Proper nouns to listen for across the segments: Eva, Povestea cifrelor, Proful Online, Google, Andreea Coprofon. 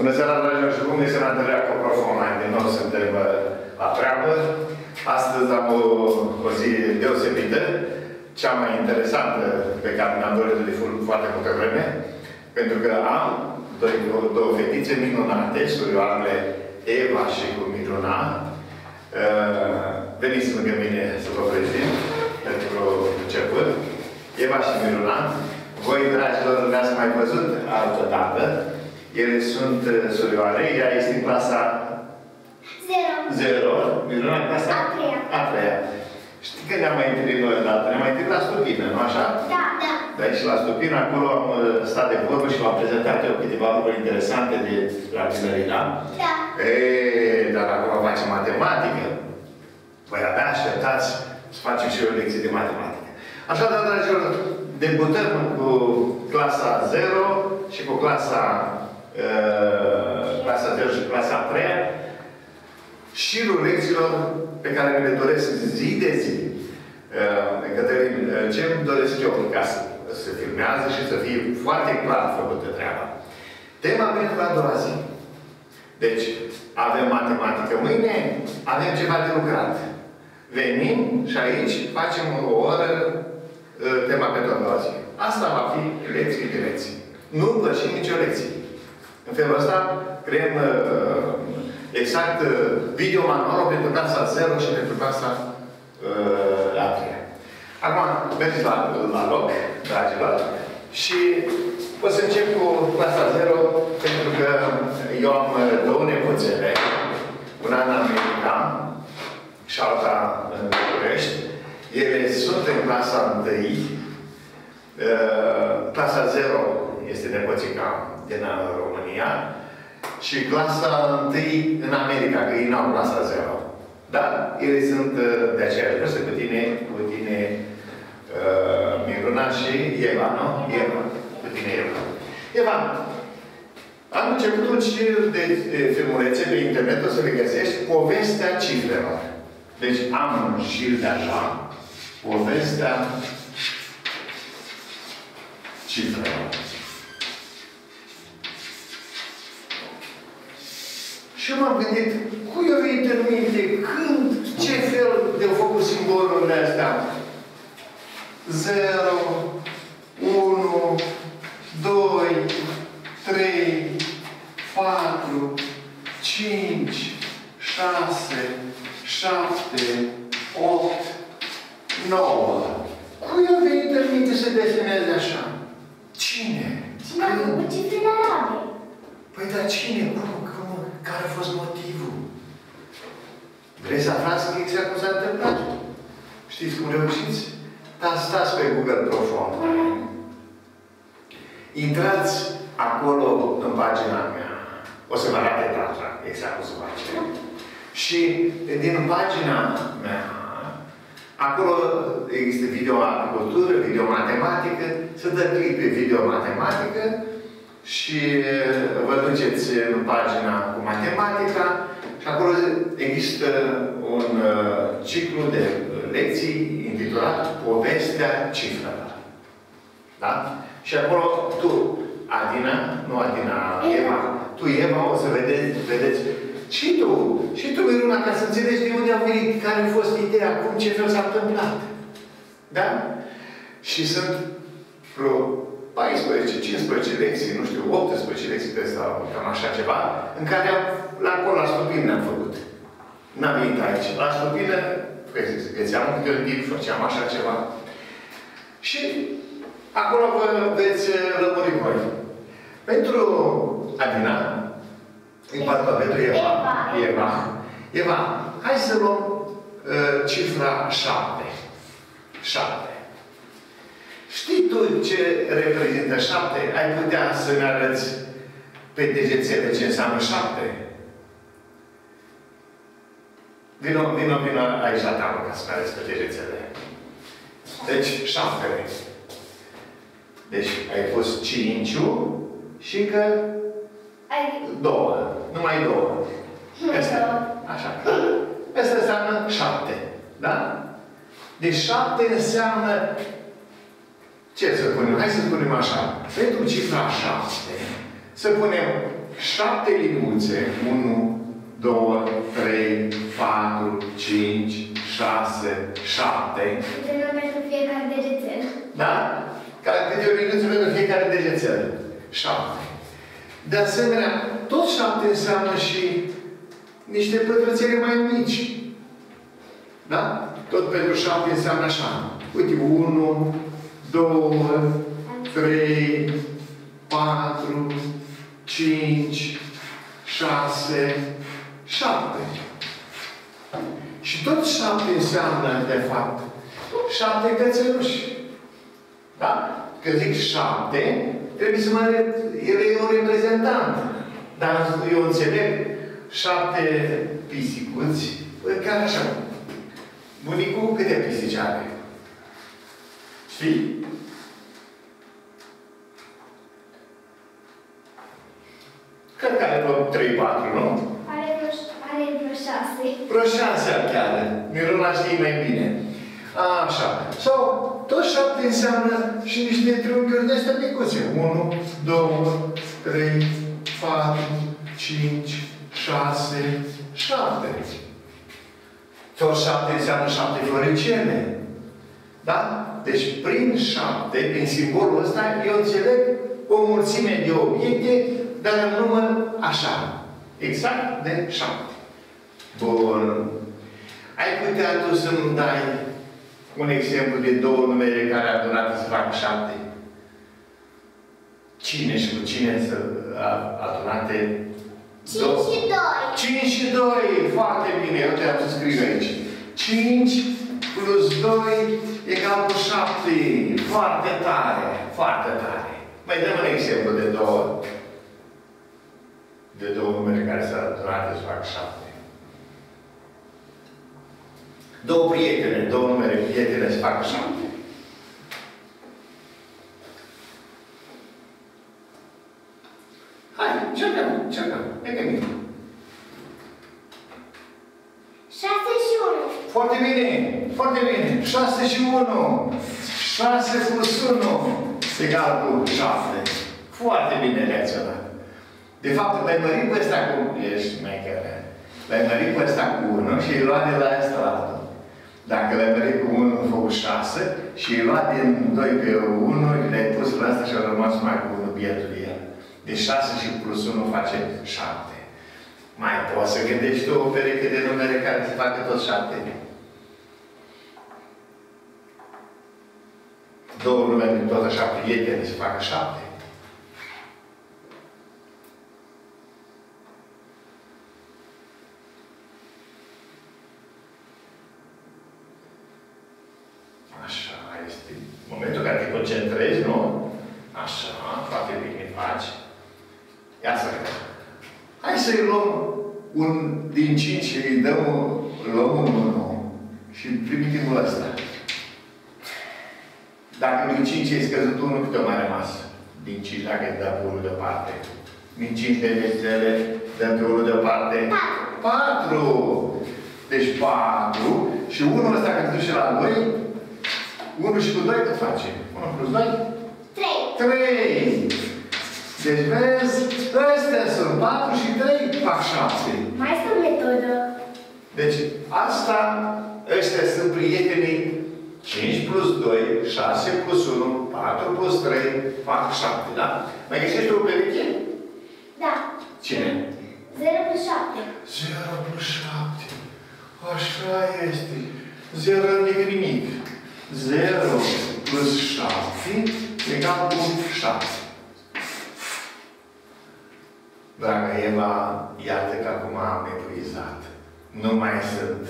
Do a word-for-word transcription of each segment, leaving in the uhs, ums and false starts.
Bună seara, dragilor, și bună seara, Andreea Coprofon. Din nou suntem la treabă. Astăzi am o, o zi deosebită, cea mai interesantă pe care mi-am dorit-o de foarte multă vreme, pentru că am doi, două fetițe minunate, surioarele Eva și cu Miruna. Veniți lângă mine să vă prezint pentru început. Eva și Miruna. Voi, dragilor, le-ați mai văzut altă dată. Ele sunt surioare, ea este în clasa zero. Miruna în clasa a treia. Știi că ne-am mai întâlnit noi odată, ne-am mai întâlnit la Stupină, nu așa? Da, da. De aici la Stupină, acolo am stat de vorbă și v-am prezentat eu câteva lucruri interesante de la tineri, da? Da. Eee, dar acum face matematică. Voi abia așteptați să facem și eu lecții de matematică. Așadar, dragilor, debutăm cu clasa zero și cu clasa clasa zero și clasa a treia, șirul lecțiilor pe care le doresc zi de zi. De către ce îmi doresc eu, ca să se filmează și să fie foarte clar făcută treaba. Tema pentru la a doua zi. Deci, avem matematică mâine, avem ceva de lucrat. Venim și aici facem o oră tema pentru a doua zi. Asta va fi lecții de lecții. Nu împărțim nicio lecție. În felul ăsta, creăm uh, exact uh, video-manualul pentru clasa zero și pentru clasa uh, a treia. Acum, mergeți la, la loc, dragilor, și o să încep cu clasa zero, pentru că eu am două nepoțele. Una în America și alta în București. Ele sunt în clasa întâi. Uh, clasa zero este nepoțica din România și clasa întâi în America, că ei n-au clasa zero. Dar ele sunt de aceeași vârstă cu tine, cu tine uh, Miruna și Eva, nu? Eva. Cu tine Eva. Eva, am început un șir de, de filmulețe pe internet, o să le găsești, povestea cifrelor. Deci am un șir de așa, povestea cifrelor. Și m-am gândit, cui o vinte în minte, când, ce fel de-au făcut simbolurile astea? zero, unu, doi, trei, patru, cinci, șase, șapte, opt, nouă. Cui o vinte în minte să deseneze așa? Cine? Cine? Cifrele arabe. Păi, dar cine? Care a fost motivul? Vreți să aflați exact cum s-a întâmplat? Știți cum reușiți? Dar stați pe Google profund. Intrați acolo în pagina mea. O să vă arate data, exact cum se face. Și din pagina mea, acolo există video agricultură, video matematică, să dă click pe video matematică, și vă duceți în pagina cu matematica și acolo există un ciclu de lecții intitulat Povestea cifrelor. Da? Și acolo tu, Adina, nu Adina, Eva, tu, Eva, o să vedeți, vedeți. Și tu, și tu, Miruna, ca să înțelegi de unde am venit, care a fost ideea, cum, ce fel s-a întâmplat. Da? Și sunt pro paisprezece, cincisprezece lecții, nu știu, optsprezece lecții pe sau cam așa ceva, în care am, la acolo, la Stupină ne-am făcut. N-am venit aici. La Stupină, găseam un gândit, făceam așa ceva. Și acolo vă veți lămuri voi. Pentru Adina, din partea pentru Eva, Eva, Eva, hai să luăm uh, cifra șapte. șapte. Știi tu ce reprezintă șapte? Ai putea să-mi arăți pe degețele ce înseamnă șapte? Vino, vino, vino aici la tavă ca să-mi arăți pe degețele. Deci, șaptele. Deci, ai pus cinciu și încă două. Numai două. Asta. Așa. Asta înseamnă șapte. Da? Deci, șapte înseamnă ce să punem? Hai să punem așa. Pentru cifra șapte, să punem șapte liniuțe. unu, doi, trei, patru, cinci, șase, șapte. Câte una pentru fiecare degețel. Da? Câte o liniuță pentru fiecare degețel. șapte. De asemenea, tot șapte înseamnă și niște pătrățele mai mici. Da? Tot pentru șapte înseamnă așa. Uite, unu, doi, trei, patru, cinci, șase, șapte. Și tot șapte înseamnă, de fapt, șapte cățeluși. Da? Că zic șapte, trebuie să mă arăt, el e un reprezentant. Dar eu înțeleg șapte pisicuți, chiar așa. Bunicul câte pisici are? Știi? Cred că are vreo trei, patru, nu? Are vreo șase. Vreo șase chiar. Miruna știi mai bine. A, așa. Sau, tot șapte înseamnă și niște triunghiuri de astea micuțe. unu, doi, trei, patru, cinci, șase, șapte. Tot șapte înseamnă șapte floricele. Da? Deci, prin șapte, prin simbolul ăsta, eu înțeleg o mulțime de obiecte, dar în număr așa. Exact de șapte. Bun. Ai putea tu să-mi dai un exemplu de două numere care adunate să facă șapte? Cine și cu cine să adunate? cinci și doi. cinci și doi. Foarte bine. Eu te-am să scriu aici. cinci plus doi egal cu șapte. Foarte tare. Foarte tare. Mai dăm un exemplu de două. De două numere care s-au adunat să fac șapte. Două prietene, două numere prietene să fac șapte. Hai, încercăm, încercăm, ne gândim. șase și unu. Foarte bine, foarte bine. șase și unu. șase plus unu egal cu șapte. Foarte bine reacționat. De fapt, l-ai mărit pe ăsta cu... Ești mai care. L-ai mărit pe ăsta cu unu și îi lua de la ăsta la altul. Dacă l-ai mărit cu unu, a făcut șase și îi lua din doi pe unu, le-ai pus la ăsta și a rămas mai cu unu, bietul el. Deci șase și plus unu face șapte. Mai poți să gândești tu o pereche de numere care se facă tot șapte? Două numere din tot așa prietene se facă șapte. Concentrezi, nu? Așa, foarte bine faci. Ia să vedem. Hai să-i luăm un din cinci și îi dăm un unu și primitivul ăsta. Dacă din cinci ai scăzut unul, câte mai rămas? Din cinci, dacă îi dăm unul deoparte. Din cinci degețele, dăm pe unul deoparte. patru! Deci patru. Și unul ăsta, când duce la doi, unu și cu doi cât face? unu plus doi? trei. trei. Deci vezi, astea sunt patru și trei fac șapte. Mai este o metodă. Deci asta, ăștia sunt prietenii. cinci plus doi, șase plus unu, patru plus trei fac șapte, da? Mai găsești o pereche? Da. Cine? zero plus șapte. zero plus șapte. Așa este. zero nu e nimic. zero plus șapte egal cu șapte. Dragă Eva, iată că acum am epuizat. Nu mai sunt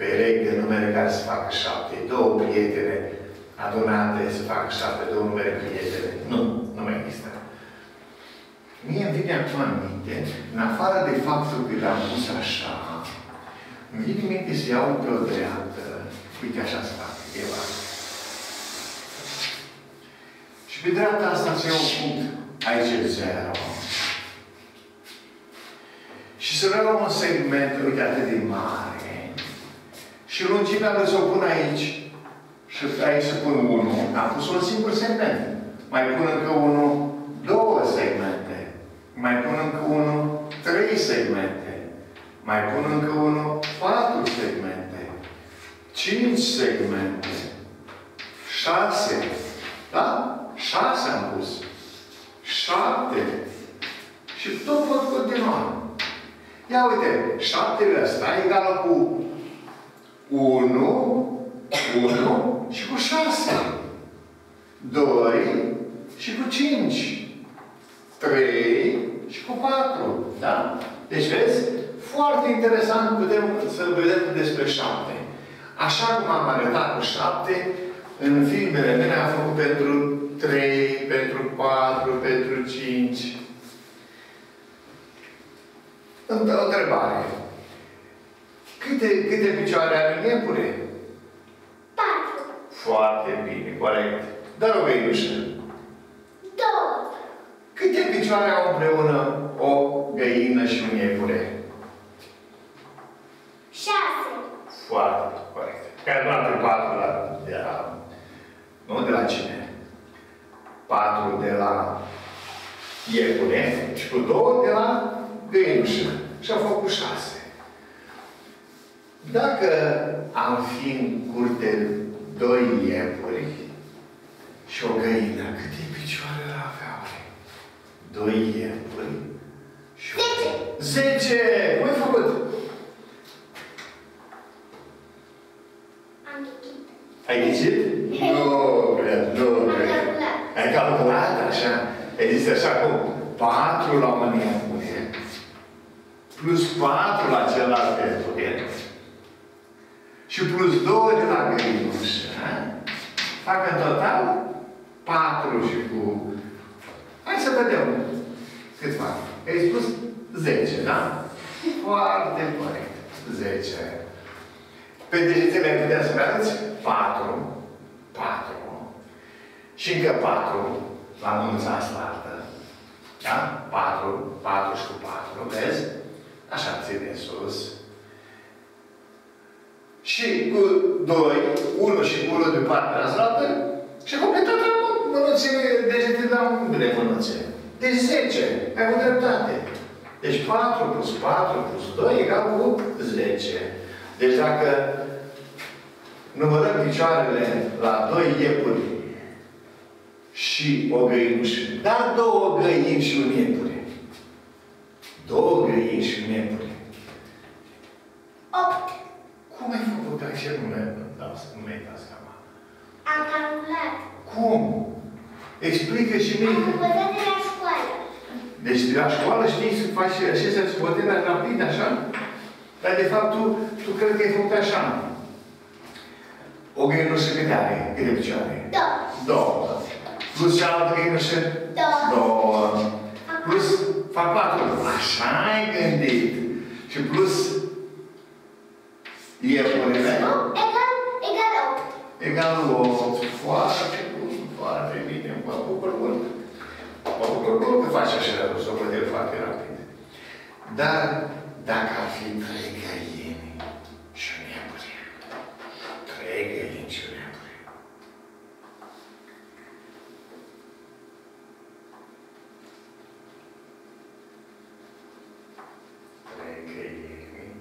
perechi de numere care să facă șapte. Două prietene adunate să facă șapte. Două numere prietene. Nu, nu mai există. Mie îmi vine acum aminte, în afară de faptul că l-am pus așa, îmi vine minte să iau pe o dreaptă. Uite așa se fac, Eva. Și pe dreapta asta se iau un punct. Aici e zero. Și să le luăm un segment, uite, atât de mare. Și lungimea să o pun aici. Și aici să pun unu. Am pus un singur segment. Mai pun încă unu, două segmente. Mai pun încă unu, trei segmente. Mai pun încă unul, patru segmente. cinci segmente. șase. Da? șase am pus. șapte. Și tot pot continua. Ia uite, șaptele ăsta e egal cu unu, unu și cu șase. doi și cu cinci. trei și cu patru. Da? Deci vezi? Foarte interesant putem să vedem despre șapte. Așa cum am arătat cu șapte, în filmele mele am făcut pentru trei, pentru patru, pentru cinci. O întrebare. Câte, câte picioare are un iepure? patru. Foarte bine, corect. Dar o găinușă. două. Câte picioare au împreună o găină și un iepure? șase. Foarte corect. Care nu a întrebat de la... Nu de la cine? patru de la iepure și cu două de la găinușă. Și au făcut șase. Dacă am fi în curte doi iepuri și o găină, câte picioare avea? Doi iepuri și o... Zece! Zece! Cum ai făcut? Am ghicit. Ai ghicit? Nu, cred, nu, cred. Ai calculat, așa? Există așa cum patru la un iepure plus patru la celălalt iepure și plus doi de la găinușă. Fac în total patru și cu... Hai să vedem cât fac. Ai spus zece, da? Foarte corect. zece. Pe degetele ai putea să vedeți? patru. patru. Și încă patru. La mânuța asta. Da? patru. patru și cu patru. Vezi? Așa ține sus. Și cu doi, unu și cu unu de partea asta. Și completat mănuțele, degete de la unghiile mănuțe. Deci zece. Ai o dreptate. Deci patru plus patru plus doi egal cu zece. Deci dacă numărăm picioarele la doi iepuri și o găinușă, dar două găini și un iepure. Două găini și un iepure. opt. Cum ai făcut? Dacă și nu mi-ai dat seama. Am calculat. Cum? Explică și mie. Am învățat de la școală. Deci de la școală știi să faci acestea scotelea rapid, așa? Dar de fapt tu, tu crezi că ai făcut așa. O găinușă câte are? Câte picioare? Două. Două. Plus cealaltă găinușă? Două. Două. Plus fac patru. Așa ai gândit. Și plus iepurele. Egal, egal opt. Egal opt. Foarte foarte bine, mă bucur mult. Mă bucur mult că faci așa, să văd el foarte rapid. Dar, dacă ar fi trei găini și un iepure, trei găini și un iepure, trei găini,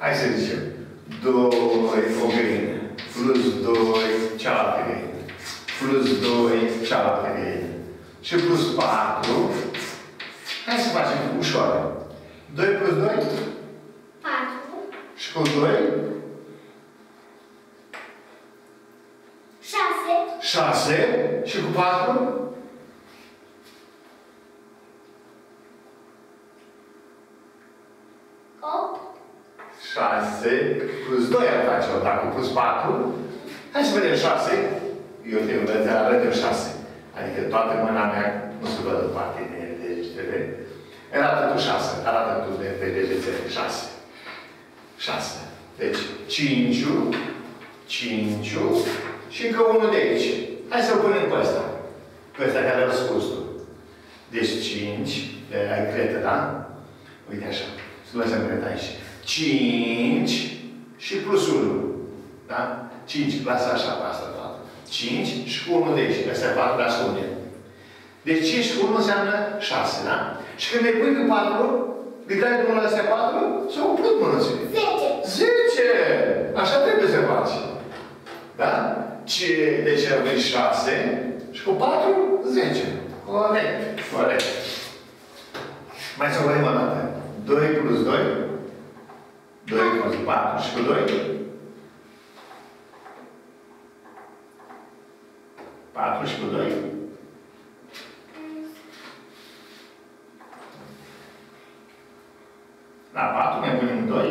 hai să zicem, doi o găină, plus doi cealaltă găină. Plus doi, cealaltă găină. Și plus patru. Hai să facem ușoară. doi plus doi? patru. Și cu doi? șase. șase. Și cu patru? opt. șase plus doi ar face-o. Dacă plus patru? Hai să vedem șase. Eu te învăț, arăt eu șase. Adică toată mâna mea nu se văd în parte de degetele. Arată tu șase. Arată tu de degetele. șase. șase. Deci, cinci. cinci. Și încă unul de aici. Hai să-l punem pe ăsta. Pe ăsta care l-a spus tu. Deci, cinci. Ai cretă, da? Uite așa. Să lăsăm creta aici. cinci. Și plus unu. Da? cinci. Lasă așa pe asta. cinci și cu unu de aici, că astea patru ascunde. Deci cinci și unu înseamnă șase, da? Și când îi pui pe patru, îi dai de mâna se patru sau o plut mâna se zece. Așa trebuie să faci. Da? Deci aveți șase și cu patru, zece. Corect. Corect. Mai să vorbim o dată. doi plus doi. doi plus patru și cu doi. patru și cu doi. La patru mai punem doi.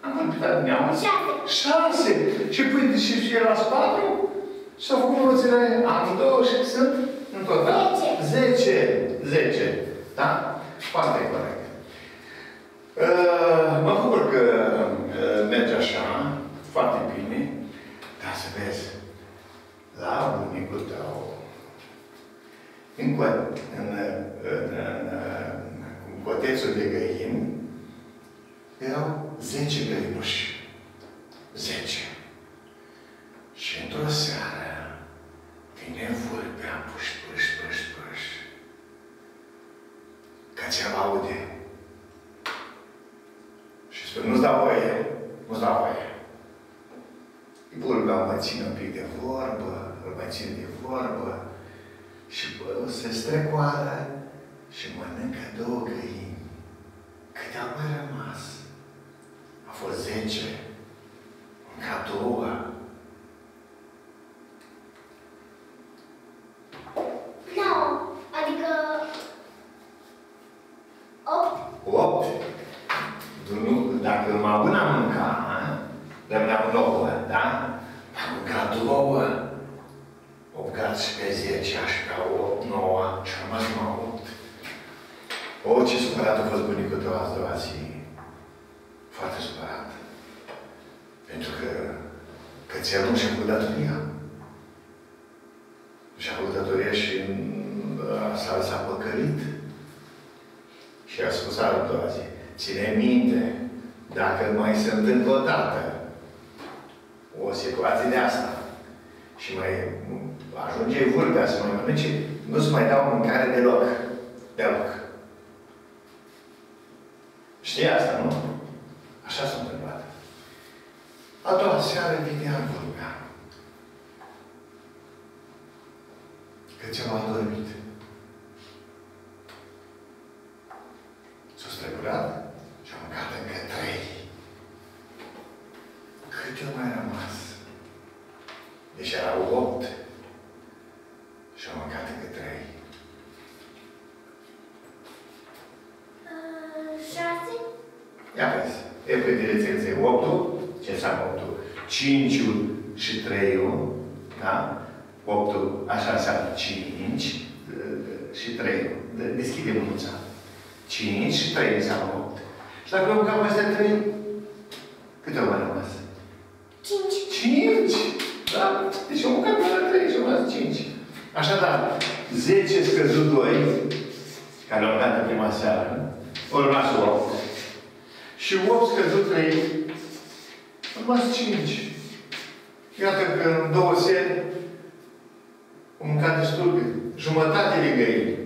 Am computat din neamă. șase. Și pui și el la patru. Și-au făcut mulțile. Am două și sunt în total zece. zece. Da? Foarte corect. Uh, mă bucur că uh, merge așa. Foarte bine. Dar să vezi. La bunicul tău, în, co în, în, în cotețul de găini, erau zece găinuși. zece. Și într-o seară, vine vulpea, puș, puș, puș, puș. Că ceva aude. Și spune, nu-ți dau voie, nu-ți dau voie. Vulpea mă ține un pic de vorbă, îl mai țin de vorbă și bă, se strecoară și mănâncă două găini. Câte au mai rămas? A fost zece. Încă două. No, adică... opt. Opt? Dacă numai una mânca, rămâneau nouă, da? Am mâncat două. Opgați pe zece, așa ca opt, nouă și rămas numai opt. O, ce supărat a fost bunicul tău azi doua zi. Foarte supărat. Pentru că cățelul și-a făcut datoria. Și-a făcut datoria și s-a păcălit. Și a spus a doua zi. Ține minte, dacă mai se întâmplă o dată o situație de asta și mai ajunge vulpea să mai mănânce, nu-ți mai dau mâncare deloc. Deloc. Știi asta, nu? Așa s-a întâmplat. A doua seară vine vulpea. Că ți-am adormit. S-a strecurat. Și-a mâncat încă trei. Cât eu mai rămas? Deci erau opt. Și-a mâncat încă trei. șase? Ia vezi. E pe direcție că e opt-ul. Ce înseamnă opt-ul? cinci-ul și trei-ul. Da? opt-ul așa înseamnă cinci și trei-ul. Deschide mânuța. cinci și trei înseamnă opt. Și dacă mâncam peste trei, câte ori mai rămas? cinci. cinci? Da? Deci am mâncat peste trei și am rămas cinci. Așadar, zece scăzut doi, care l-am dat în prima seară, au rămas opt. Și opt scăzut trei, au rămas cinci. Iată că în două seri am mâncat destul de jumătate de găini.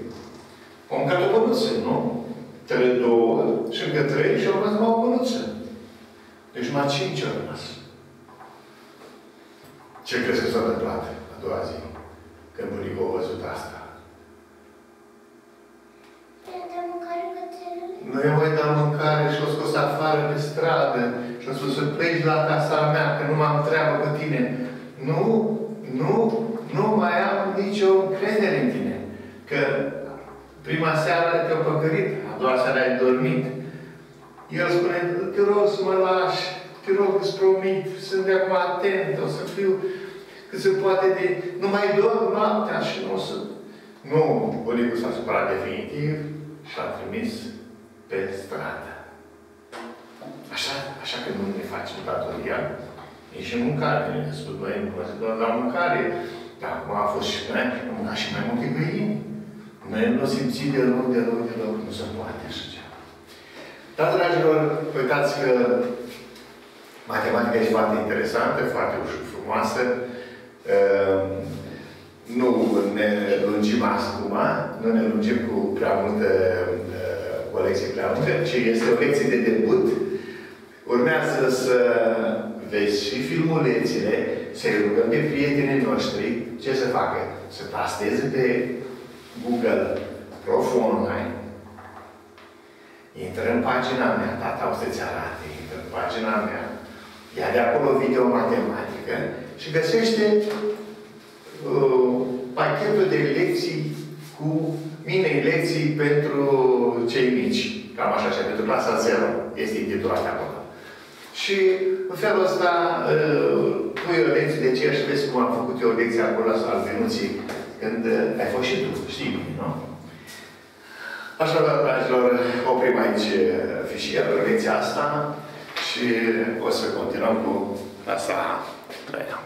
Am mâncat o bănuță, nu? Trei, două, și încă trei și au rămas numai o mânuță. Deci numai cinci au rămas. Ce crezi că s-a întâmplat a doua zi, când bunicul a văzut asta? I-a dat mâncare cățelului? Nu i-a mai dat mâncare și l-a scos afară pe stradă și a spus să pleci la casa mea, că nu m-am treabă cu tine. Nu, nu, nu mai am nicio încredere în tine. Că prima seară te-au păcălit, a doua seară ai dormit. El spune, te rog să mă lași, te rog să-ți promit, sunt de acum atent, o să fiu cât se poate de... Nu mai dorm noaptea și nu o să... Nu, bunicul s-a supărat definitiv și l-a trimis pe stradă. Așa, așa că nu ne facem datoria, nici în mâncare. Ne spun, băi, nu mă la mâncare. Dar acum a fost și mai, am mâncat și mai multe găini. Noi nu simțim deloc, deloc, deloc, nu se poate așa ceva. Dar, dragilor, uitați că matematica e foarte interesantă, foarte ușor frumoasă. Nu ne lungim acum, nu ne lungim cu prea multă o lecție prea lungă, ci este o lecție de debut. Urmează să vezi și filmulețile, să-i rugăm pe prietenii noștri ce să facă. Să tasteze pe Google Prof Online. Intră în pagina mea, tata o să-ți arate, intră în pagina mea. Ia de acolo video matematică și găsește uh, pachetul de lecții cu mini-lecții pentru cei mici. Cam așa, așa pentru clasa zero. Este intitulată acolo. Și în felul ăsta uh, pui o lecție de ceea și vezi cum am făcut eu o lecție acolo al Venuții când uh, ai fost și tu, știi bine, nu? Așadar, dragilor, oprim aici fișierul, lecția asta și o să continuăm cu clasa treia.